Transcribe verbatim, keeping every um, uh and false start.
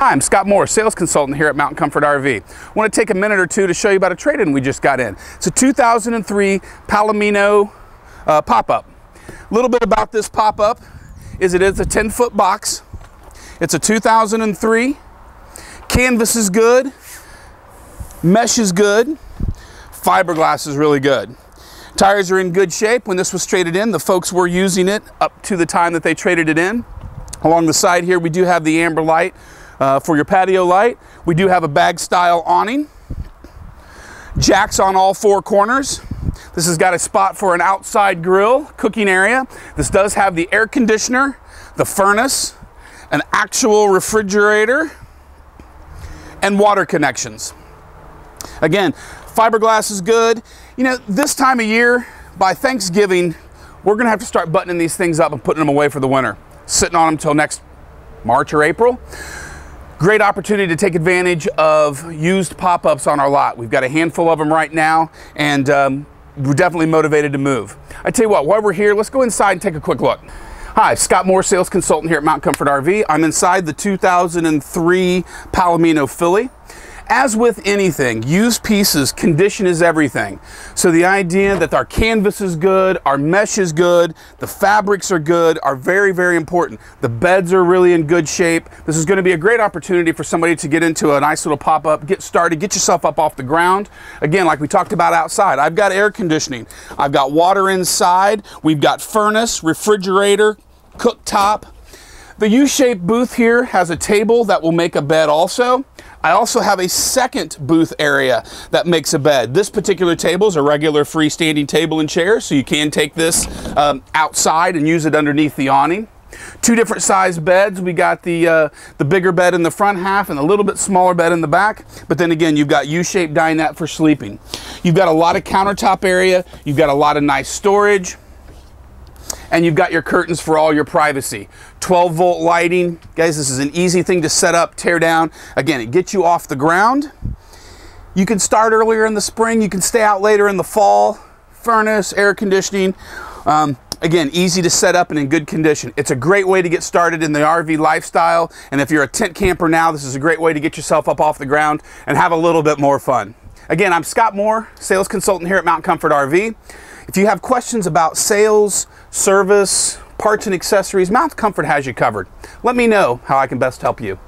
Hi, I'm Scott Moore, sales consultant here at Mount Comfort R V. I want to take a minute or two to show you about a trade-in we just got in. It's a two thousand three Palomino uh, pop-up. A little bit about this pop-up is it is a ten-foot box. It's a two thousand three. Canvas is good. Mesh is good. Fiberglass is really good. Tires are in good shape. When this was traded in, the folks were using it up to the time that they traded it in. Along the side here, we do have the amber light uh, for your patio light. We do have a bag style awning. Jacks on all four corners. This has got a spot for an outside grill, cooking area. This does have the air conditioner, the furnace, an actual refrigerator, and water connections. Again, fiberglass is good. You know, this time of year, by Thanksgiving, we're gonna have to start buttoning these things up and putting them away for the winter. Sitting on them till next March or April. Great opportunity to take advantage of used pop-ups on our lot. We've got a handful of them right now, and um, we're definitely motivated to move. I tell you what, while we're here, let's go inside and take a quick look. Hi, Scott Moore, sales consultant here at Mount Comfort R V. I'm inside the two thousand three Palomino Filly. As with anything, used pieces, condition is everything. So the idea that our canvas is good, our mesh is good, the fabrics are good, are very, very important. The beds are really in good shape. This is going to be a great opportunity for somebody to get into a nice little pop-up, get started, get yourself up off the ground. Again, like we talked about outside, I've got air conditioning. I've got water inside. We've got furnace, refrigerator, cooktop. The U-shaped booth here has a table that will make a bed also. I also have a second booth area that makes a bed. This particular table is a regular freestanding table and chair, so you can take this um, outside and use it underneath the awning. Two different size beds. We got the, uh, the bigger bed in the front half and a little bit smaller bed in the back. But then again, you've got U-shaped dinette for sleeping. You've got a lot of countertop area. You've got a lot of nice storage. And you've got your curtains for all your privacy. twelve volt lighting. Guys, this is an easy thing to set up, tear down. Again, it gets you off the ground. You can start earlier in the spring. You can stay out later in the fall. Furnace, air conditioning. Um, again, easy to set up and in good condition. It's a great way to get started in the R V lifestyle. And if you're a tent camper now, this is a great way to get yourself up off the ground and have a little bit more fun. Again, I'm Scott Moore, sales consultant here at Mount Comfort R V. If you have questions about sales, service, parts and accessories, Mount Comfort has you covered. Let me know how I can best help you.